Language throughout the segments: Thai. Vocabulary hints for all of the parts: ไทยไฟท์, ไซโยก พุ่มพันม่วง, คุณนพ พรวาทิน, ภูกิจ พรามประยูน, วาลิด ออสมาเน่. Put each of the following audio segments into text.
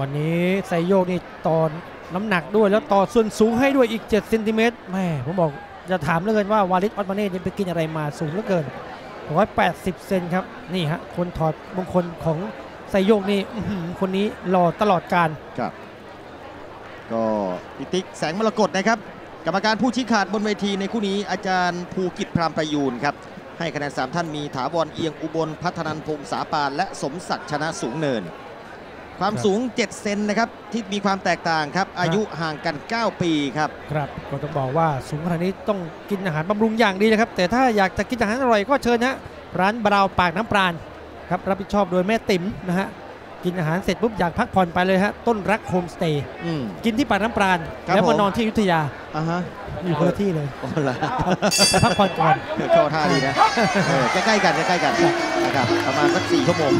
วันนี้ไซโยกนี่ตอนน้ำหนักด้วยแล้วต่อส่วนสูงให้ด้วยอีก7เซนติเมตรแม่ผมบอกจะถามเหลือเกินว่าวาลิด ออสมาเน่ไปกินอะไรมาสูงเหลือเกิน180เซนครับนี่ฮะคนถอดมงคลของไซโยกนี่คนนี้หล่อตลอดการครับก็พิติกแสงมรกตนะครับกรรมการผู้ชี้ขาดบนเวทีในคู่นี้อาจารย์ภูกิจพรามประยูนครับให้คะแนน3ท่านมีถาวรเอียงอุบลพัฒนันพงษ์สาปานและสมศักดิ์ชนะสูงเนินความสูง7เซนนะครับที่มีความแตกต่างครับอายุห่างกัน9ปีครับครับก็ต้องบอกว่าสูงขนาดนี้ต้องกินอาหารบำรุงอย่างดีนะครับแต่ถ้าอยากจะกินอาหารอร่อยก็เชิญนะร้านบราวปากน้ำปราณครับรับผิดชอบโดยแม่ติ๋มนะฮะกินอาหารเสร็จปุ๊บอยากพักผ่อนไปเลยฮะต้นรักโฮมสเตย์กินที่ปากน้ำปราณแล้วมานอนที่อยุธยาอยู่คนละที่เลยพักผ่อนก่อนเข้าท่าดีนะใกล้ๆกันใกล้ๆกันนะครับประมาณสัก4ชั่วโมง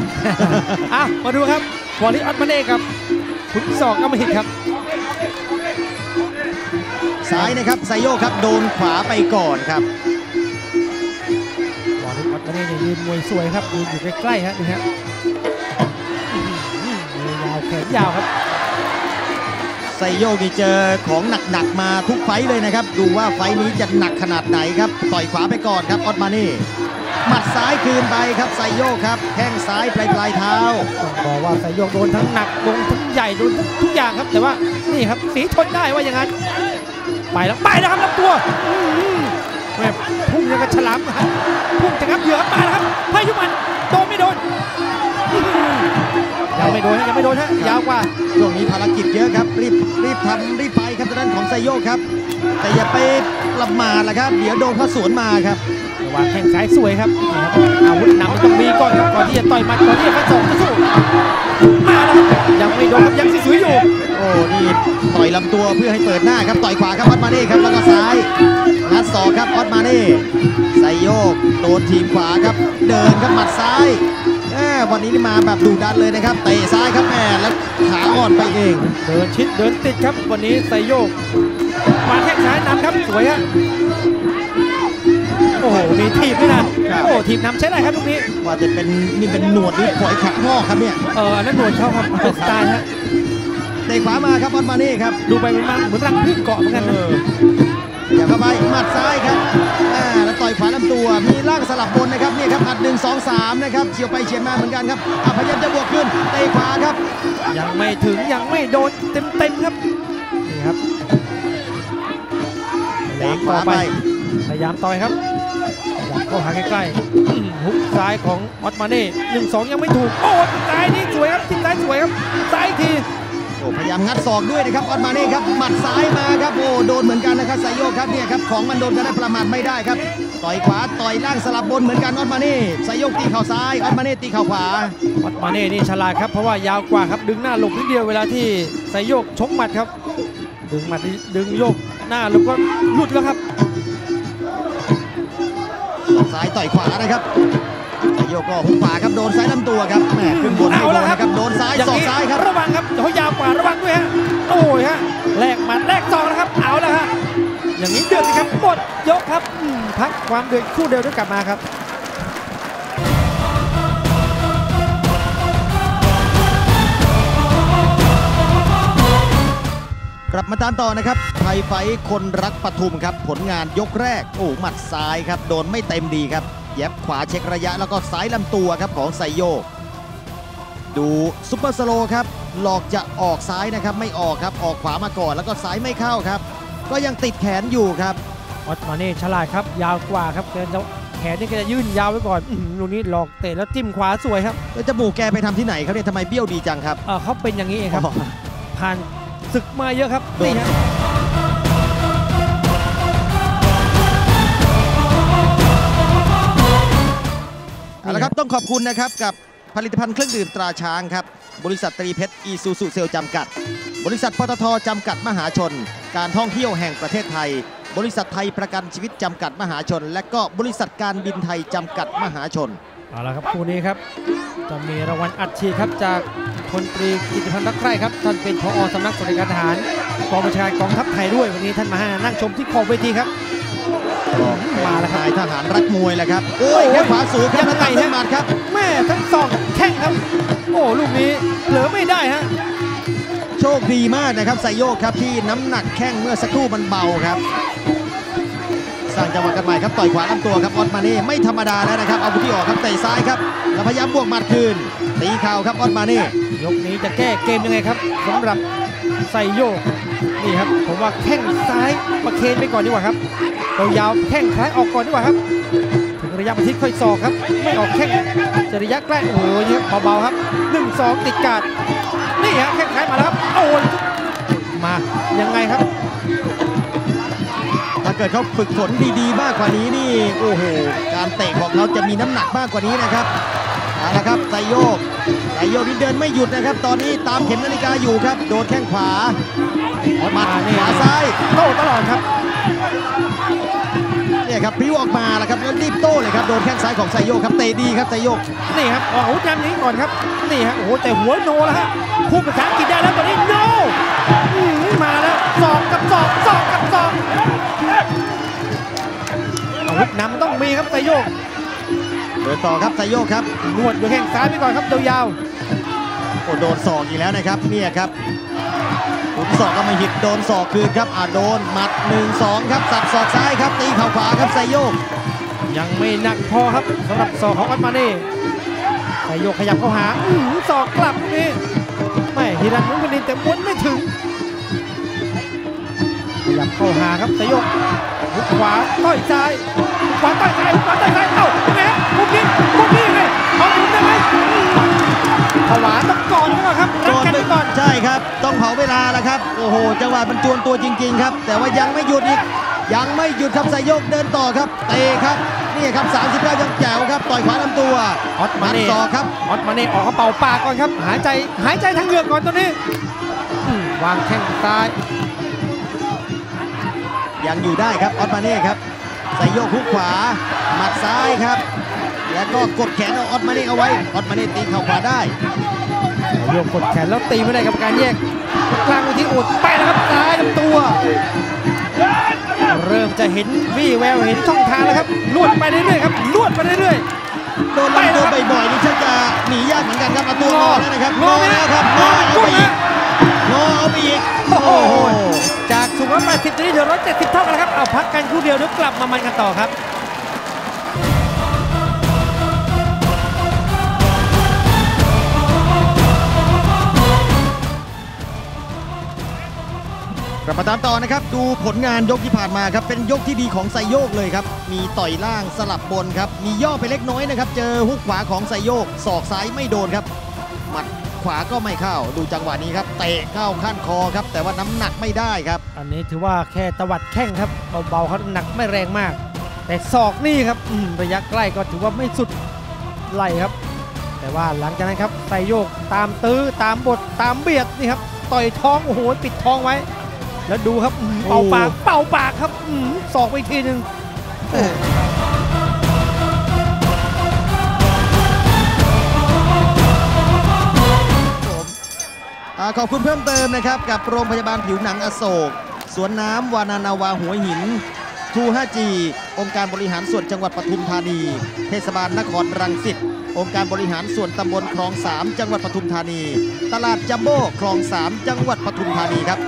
อ่ะมาดูครับวาลิด ออสมาเน่ครับขุนศอกอมหิตครับซ้ายนะครับไซโยกครับโดนขวาไปก่อนครับวาลิด ออสมาเน่ยืนมวยสวยครับยืนอยู่ใกล้ๆฮะนี่ฮะยาวแขนยาวครับไซโยกนี่เจอของหนักๆมาทุกไฟเลยนะครับดูว่าไฟนี้จะหนักขนาดไหนครับต่อยขวาไปก่อนครับออสมาเน่หมัดซ้ายคืนไปครับไซโยกครับแข้งซ้ายปลายเท้าบอกว่าไซโยกโดนทั้งหนักโดนทั้งใหญ่โดนทุกอย่างครับแต่ว่านี่ครับสีทนได้ว่าอย่างนั้นไปแล้วครับลำตัวแม่พุ่งอย่างกระฉลามครับพุ่งจะงับเหยื่อมาแล้วครับให้ทุกมันโดนไม่โดนยังไม่โดนฮะยาวกว่าช่วงนี้ภารกิจเยอะครับรีบทำรีบไปครับทางด้านของไซโยกครับแต่อย่าไปประมาทนะครับเดี๋ยวโดนเขาสวนมาครับวางแข้งซ้ายสวยครับอาวุธหนักต้องมีก่อนครับก่อนที่จะต่อยมัดก่อนที่จะฟันศอกจะสู้มาแล้วยังไม่โดนครับยังสวยอยู่โอ้นี่ต่อยลำตัวเพื่อให้เปิดหน้าครับต่อยขวาครับออสมาเน่ครับแล้วก็ซ้ายงัดศอกครับออสมาเน่ไซโยกโดนทีมขวาครับเดินครับหมัดซ้ายวันนี้นี่มาแบบดุดันเลยนะครับเตะซ้ายครับแม่แล้วขาอ่อนไปเองเดินชิดเดินติดครับวันนี้ไซโยกวางแข้งซ้ายนำครับสวยฮะโอ้โหมีทีมด้วยนะโอ้ทีมนำใช้ได้ครับลูกนี้ว่าจะเป็นนี่เป็นหนวดหรือปล่อยขาง้อครับเนี่ยนั่นหนวดเขาครับเป็นสไตล์ฮะเตะขวามาครับออสมาเน่ครับดูไปเหมือนรังผึ้งเกาะเหมือนกันนะอย่าเข้าไปหมัดซ้ายครับแล้วต่อยขวาลำตัวมีล่างสลับบนนะครับนี่ครับอัด1 2 3นะครับเฉียวไปเฉียดมาเหมือนกันครับพยายามจะบวกขึ้นเตะขวาครับยังไม่ถึงยังไม่โดนเต็มครับนี่ครับเตะขวาไปพยายามต่อยครับก็หาใกล้ๆหุบซ้ายของออสมาเน่1 2ยังไม่ถูกโอ้ซ้ายนี่สวยครับจิ้มซ้ายสวยครับซ้ายทีพยายามงัดศอกด้วยนะครับออสมาเน่ครับหมัดซ้ายมาครับโอ้โดนเหมือนกันนะครับไซโยกครับเนี่ยครับของมันโดนกันได้ประมาทไม่ได้ครับต่อยขวาต่อยล่างสลับบนเหมือนกันออสมาเน่ไซโยกตีเข่าซ้ายออสมาเน่ตีเข่าขวาออสมาเน่นี่ฉลาดครับเพราะว่ายาวกว่าครับดึงหน้าลงนิดเดียวเวลาที่ไซโยกชกหมัดครับดึงหมัดดึงโยกหน้าแล้วก็หลุดแล้วครับซ้ายต่อยขวานะครับไซโยกก็หุบขวาครับโดนซ้ายลำตัวครับแหมขึ้นบนให้โดนนะครับโดนซ้ายศอกซ้ายครับระวังครับเขายาวกว่าระวังด้วยฮะโอ้ยฮะแลกหมัดแลกศอกนะครับเอาละฮะอย่างนี้เดือดนะครับหมดยกครับพักความเดือดคู่เดียวได้กลับมาครับกลับมาตามต่อนะครับไทยไฟท์คนรักปทุมครับผลงานยกแรกโอ้หมัดซ้ายครับโดนไม่เต็มดีครับแย็บขวาเช็คระยะแล้วก็ซ้ายลำตัวครับของไซโยกดูซุปเปอร์สโลว์ครับหลอกจะออกซ้ายนะครับไม่ออกครับออกขวามาก่อนแล้วก็ซ้ายไม่เข้าครับก็ยังติดแขนอยู่ครับออสมาเน่ฉลาดครับยาวกว่าครับเดินแล้วแขนนี่ก็จะยื่นยาวไว้ก่อนลูกนี้หลอกเตะแล้วจิ้มขวาสวยครับแล้วจมูกแกไปทำที่ไหนครับเนี่ยทำไมเบี้ยวดีจังครับเขาเป็นอย่างนี้เองครับผ่านศึกมาเยอะครับนี่ฮะเอาละครับต้องขอบคุณนะครับกับผลิตภัณฑ์เครื่องดื่มตราช้างครับบริษัทตรีเพชรอีซูซูเซลจำกัดบริษัทปตทจำกัดมหาชนการท่องเที่ยวแห่งประเทศไทยบริษัทไทยประกันชีวิตจำกัดมหาชนและก็บริษัทการบินไทยจำกัดมหาชนเอาละครับคู่นี้ครับจะมีรางวัลอัดฉีดครับจากพลตรีกิติพันธ์รักใคร่ครับท่านเป็นผอ.สำนักสวัสดิการทหารกองบัญชาการกองทัพไทยด้วยวันนี้ท่านมานั่งชมที่ขอบเวทีครับมาแล้วครับทหารรักมวยแล้วครับโอ้ยแข้งขวาสูงครับแล้วไต่ขึ้นมาครับแม่ทั้งสองแข้งครับโอ้ลูกนี้เหลือไม่ได้ฮะ โชคดีมากนะครับไซโยกครับที่น้ำหนักแข้งเมื่อสักครู่มันเบาครับสร้างจังหวะกันใหม่ครับต่อยขวาลำตัวครับออสมาเน่ไม่ธรรมดาแล้วนะครับเอาบุกที่ออกครับเตะซ้ายครับแล้วพยายามบวกหมัดคืนตีเข่าครับออสมาเน่ยกนี้จะแก้เกมยังไงครับสำหรับไซโยกนี่ครับผมว่าแข้งซ้ายประเคนไปก่อนดีกว่าครับตัวยาวแข้งซ้ายออกก่อนดีกว่าครับถึงระยะประชิดค่อยศอกครับไม่ออกแข้งจะระยะใกล้โอ้โหนี่ครับเบาๆครับ 1-2 ติดการ์ดนี่ฮะแข้งซ้ายมาแล้วครับโอ้ยมายังไงครับถ้าเกิดเขาฝึกฝนดีๆมากกว่านี้นี่โอ้โหการเตะของเขาจะมีน้ำหนักมากกว่านี้นะครับเอาละครับไซโยกนี่เดินไม่หยุดนะครับตอนนี้ตามเข็มนาฬิกาอยู่ครับโดนแข้งขวาหมัดขวาซ้ายโต้ตลอดครับนี่ครับพลิ้วออกมาแล้วครับแล้วรีบโต้เลยครับโดนแข้งซ้ายของไซโยกครับเตะดีครับไซโยกนี่ครับโอ้โหจำนี้ก่อนครับนี่ฮะโอ้โหแต่หัวโนแล้วฮะพูดภาษาอังกฤษได้แล้วตอนนี้โนมาแล้วสองกับสองสองกับสองอาวุธนำต้องมีครับไซโยกเดินต่อครับไซโยกครับนวดด้วยแข้งซ้ายไปก่อนครับยาวๆโดนศอกอีกแล้วนะครับเนี่ยครับขุนศอกก็มาหิดโดนศอกคืนครับโดนหมัด 1-2 ครับสับศอกซ้ายครับตีเข่าขวาครับไซโยกยังไม่หนักพอครับสำหรับศอกของอัลมาเน่ไซโยกขยับเข้าหาศอกกลับนี่ไม่ฮิรันมุนกันดินแต่ม้วนไม่ถึงขยับเข้าหาครับไซโยกหุบขวาต้อยซ้ายขวาต้อยซ้ายขวาต้อยซ้ายเอ้าแม่หุบยิงหุบยิงเลยเอาหยุดได้ไหมขวาต้องก่อนก่อนครับรัดกันก่อนใช่ครับต้องเผาเวลาแล้วครับโอ้โหจังหวะมันจวนตัวจริงๆครับแต่ว่ายังไม่หยุดอีกยังไม่หยุดครับไซโยกเดินต่อครับเตะครับนี่ครับ39ยังแจ๋วครับต่อยขวาลำตัวออสมาเน่ต่อครับออสมาเน่ออกกระเป๋าปากก่อนครับหายใจทางเหงือกก่อนตัวนี้วางแข้งซ้ายยังอยู่ได้ครับออสมาเน่ครับไซโยกฮุกขวาหมัดซ้ายครับแล้วก็กดแขนออสมาเน่เอาไว้ออสมาเน่ตีเข่าขวาได้ไซโยกกดแขนแล้วตีไม่ได้กับการแยกกลางวิธีอุดไปนะครับซ้ายลำตัวเริ่มจะเห็นวี่แววเห็นช่องทางแล้วครับลวดไปเรื่อยๆครับลวดไปเรื่อยๆโดนลำตัวบ่อยๆนี่ชักจะหนียากเหมือนกันครับเอาตัวงอแล้วนะครับงอแล้วครับงอเอาไปอีกงอเอาไปอีกโอ้โหจากสูง180จะได้เหลือ170เท่ากันครับเอาพักกันคู่เดียวเดี๋ยวกลับมามันกันต่อครับกลับมาตามต่อนะครับดูผลงานยกที่ผ่านมาครับเป็นยกที่ดีของไซโยกเลยครับมีต่อยล่างสลับบนครับมีย่อไปเล็กน้อยนะครับเจอฮุกขวาของไซโยกศอกซ้ายไม่โดนครับหมัดขวาก็ไม่เข้าดูจังหวะนี้ครับเตะเข้าขั้นคอครับแต่ว่าน้ำหนักไม่ได้ครับอันนี้ถือว่าแค่ตวัดแข้งครับเบาๆครับน้ำหนักไม่แรงมากแต่ศอกนี่ครับระยะใกล้ก็ถือว่าไม่สุดไหลครับแต่ว่าหลังจากนั้นครับไซโยกตามตื้อตามบทตามเบียดนี่ครับต่อยท้องโอ้โหปิดท้องไว้แล้วดูครับเป่าปากครับศอกไปทีหนึ่งขอบคุณเพิ่มเติมนะครับกับโรงพยาบาลผิวหนังอโศกสวนน้ำวานานาวาหัวหินทู5G องค์การบริหารส่วนจังหวัดปทุมธานีเทศบาลนครรังสิตองค์การบริหารส่วนตำบลคลอง3จังหวัดปทุมธานีตลาดจัมโบ้คลอง3จังหวัดปทุมธานีครับ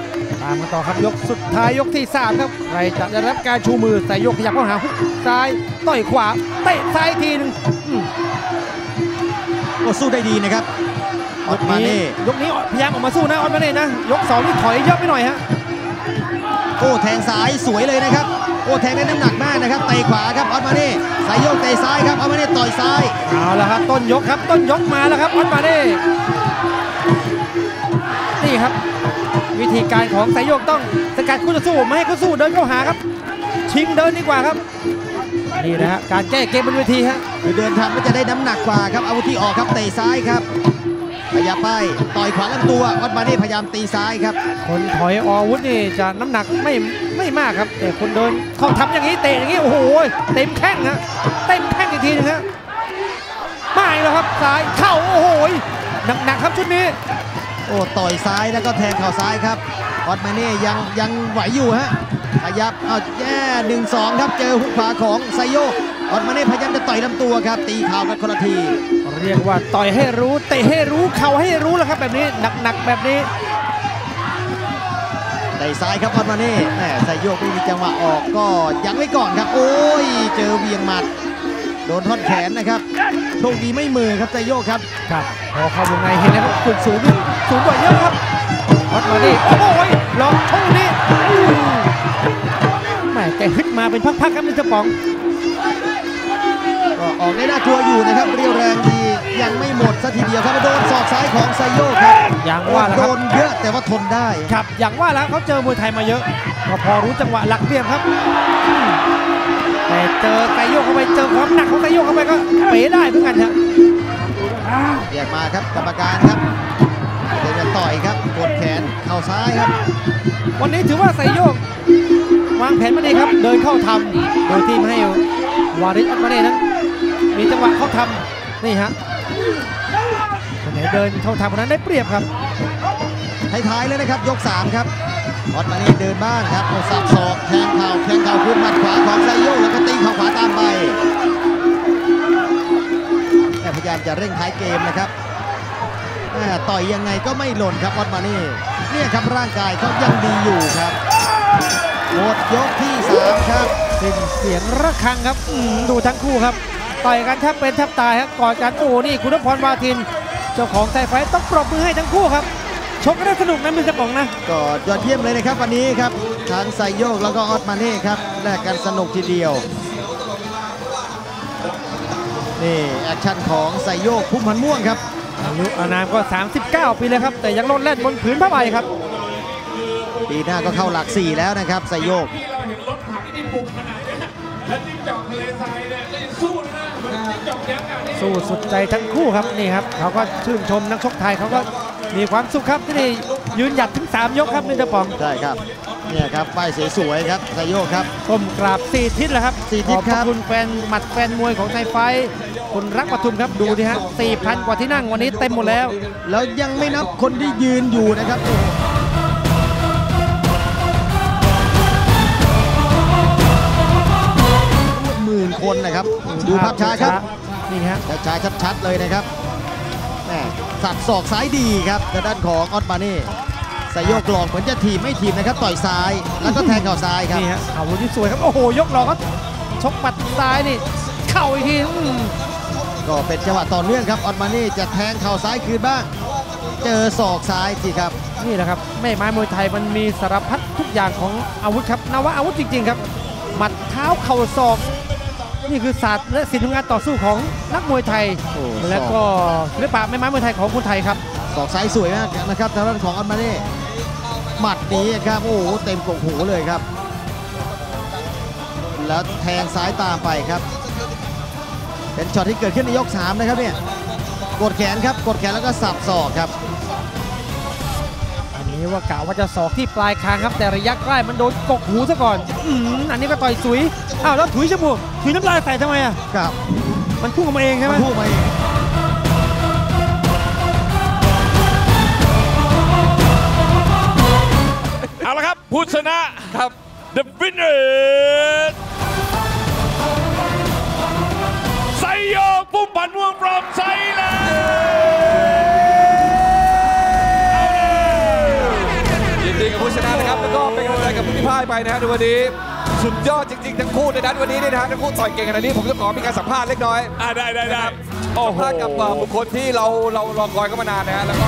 ตามมาต่อครับยกสุดท้ายยกที่3ครับใครจะได้รับการชูมือไซโยกขยับเข้าหาฮุกซ้ายต่อยขวาเตะซ้ายทีนึงโอ้สู้ได้ดีนะครับออสมาเน่ยกนี้พยายามออกมาสู้นะออสมาเน่นะยก2นี่ถอยเยอะไปหน่อยฮะโอ้แทงซ้ายสวยเลยนะครับโอ้แทงได้น้ำหนักมากนะครับเตะขวาครับออสมาเน่ไซโยกเตะซ้ายครับออสมาเน่ต่อยซ้ายเอาละครับต้นยกครับต้นยกมาแล้วครับออสมาเน่นี่ครับวิธีการของไซโยกต้องสกัดคู่ต่อสู้ไม่ให้เขาสู้เดินเข้าหาครับชิงเดินดีกว่าครับนี่นะฮะการแก้เกมบนเวทีฮะเดินทำก็จะได้น้ำหนักกว่าครับเอาที่ออกครับเตะซ้ายครับพยายามไปต่อยขวาลำตัวออสมาเน่พยายามตีซ้ายครับคนถอยอาวุธนี่จะน้ำหนักไม่มากครับแต่คนเดินเขาทำอย่างนี้เตะอย่างนี้โอ้โหเต็มแข้งฮะเต็มแข้งอีกทีนึงฮะไม่แล้วครับซ้ายเข้าโอ้โหหนักครับชุดนี้โอ้ต่อยซ้ายแล้วก็แทงเข่าซ้ายครับออสมาเน่ยังไหวอยู่ฮะขยับเอาแย่1-2ครับเจอฮุกขวาของไซโยกออสมาเน่พยายามจะต่อยลำตัวครับตีเข่ากันคนละทีเรียกว่าต่อยให้รู้เตะให้รู้เข่าให้รู้แล้วครับแบบนี้หนักๆแบบนี้ ส่ซ้ายครับออดมาเน่ใส่โยกไม่มีจังหวะออกก็ยังไม่ก่อนครับโอ้ยเจอเวียงหมัดโดนท่อนแขนนะครับโชคดีไม่มือครับใจโยกครับครับพอเข้าวงในเห็นแล้วสูงสูงนี่สูงกว่าเยอะครับออดมาเน่โอ้ยล็อกช่องนี้แม่แกฮึดมาเป็นพักๆครับนิสปองก็ออกในหน้าทัวอยู่นะครับเรียวแรงดียังไม่หมดซะทีเดียวครับโดนศอกซ้ายของไซโยกครับอย่างว่าโดนเยอะแต่ว่าทนได้ครับอย่างว่าแล้วเขาเจอมวยไทยมาเยอะพอรู้จังหวะหลักเรียบครับแต่เจอไซโยกเข้าไปเจอความหนักของไซโยกเข้าไปก็เป๋ได้เพื่อนกันครับเรียกมาครับกรรมการครับเดี๋ยวจะต่อยครับกดแขนเข่าซ้ายครับวันนี้ถือว่าไซโยกวางแผนมาดีครับเดินเข้าทำโดยที่ไม่ให้วาริสอัลมาเน่นั้นมีจังหวะเข้าทำนี่ฮะคนไหนเดินเข้าทำคนนั้นได้เปรียบครับท้ายๆเลยนะครับยก3ครับอัลมาเน่เดินบ้างครับสับศอกแทงเข่าขึ้นหมัดขวาของไซโยกแล้วก็ตีเข่าขวาตามไปพยายามจะเร่งท้ายเกมนะครับต่อยยังไงก็ไม่หล่นครับอัลมาเน่เนี่ยครับร่างกายเขายังดีอยู่ครับหมดยกที่3ครับเสียงระฆังครับดูทั้งคู่ครับต่อยกันแทบเป็นแทบตายครับกอดกันโอ้นี่คุณนพพรวาทินเจ้าของไทยไฟท์ต้องปรบมือให้ทั้งคู่ครับชกกันได้สนุกนะมิสเตอร์ป๋องนะก็ยอดเยี่ยมเลยนะครับวันนี้ครับทั้งไซโยกแล้วก็ออดมาเน่ครับแลกกันสนุกทีเดียวนี่แอคชั่นของไซโยกพุ่มพันม่วงครับอายุอานามก็39ปีเลยครับแต่ยังโลดแล่นบนผืนผ้าใบครับปีหน้าก็เข้าหลัก4แล้วนะครับไซโยกสู้สุดใจทั้งคู่ครับนี่ครับเขาก็ชื่นชมนักชกไทยเขาก็มีความสุขครับที่ได้ยืนหยัดถึง3ยกครับมิสเตอร์ป๋องใช่ครับเนี่ยครับป้ายสวยๆครับไซโยกครับก้มกราบ4ทิศแล้วครับ4ทิศครับขอบคุณแฟนหมัดแฟนมวยของไทยไฟท์คุณรักปทุมครับดูดิฮะ 4,000 กว่าที่นั่งวันนี้เต็มหมดแล้วแล้วยังไม่นับคนที่ยืนอยู่นะครับคนนะครับดูภาพช้าครับนี่ฮะช้าชัดๆเลยนะครับแหมสับศอกซ้ายดีครับด้านของออดมาเน่ไซโยกหลอกเหมือนจะถีบไม่ถีบนะครับต่อยซ้ายแล้วก็แทงเข่าซ้ายครับนี่ฮะเข่าที่สวยครับโอ้โหยกหลอกครับชกปัดซ้ายนี่เข่าอีกทีก็เป็นจังหวะต่อเนื่องครับออดมาเน่จะแทงเข่าซ้ายคืนบ้างเจอศอกซ้ายสิครับนี่แหละครับแม่ไม้มวยไทยมันมีสารพัดทุกอย่างของอาวุธครับนวอาวุธจริงๆครับหมัดเท้าเข่าศอกนี่คือศาสตร์และศิลป์งานต่อสู้ของนักมวยไทยและก็ศิลปะไม้มวยไทยของคนไทยครับศอกซ้ายสวยมากนะครับทางด้านของอัลมาเน่หมัดนี้ครับโอ้โหเต็มกกหูเลยครับแล้วแทงซ้ายตามไปครับเป็นช็อตที่เกิดขึ้นในยก3นะครับเนี่ยกดแขนครับกดแขนแล้วก็สับศอกครับอันนี้ว่ากะว่าจะศอกที่ปลายคางครับแต่ระยะใกล้มันโดนกกหูซะก่อนอันนี้ก็ต่อยสุยอ้าวแล้วถุยจมูกถุยน้ำลายใส่ทำไมอ่ะครับมันพุ่งออกมาเองใช่ไหมพุ่งมาเองเอาละครับผู้ชนะครับ The winner ไซโยกพุ่มพันม่วง from Thailandกับผู้ชนะนะครับแล้วก็เป็นกำลังใจกับผู้ที่พ่ายไปนะครับในวันนี้สุดยอดจริงๆทั้งคู่ในนั้นวันนี้นะครับทั้งคู่ต่อยเก่งขนาดนี้ผมจะขอมีการสัมภาษณ์เล็กน้อยได้สัมภาษณ์กับบุคคลที่เรารอคอยกันมานานนะฮะแล้วก็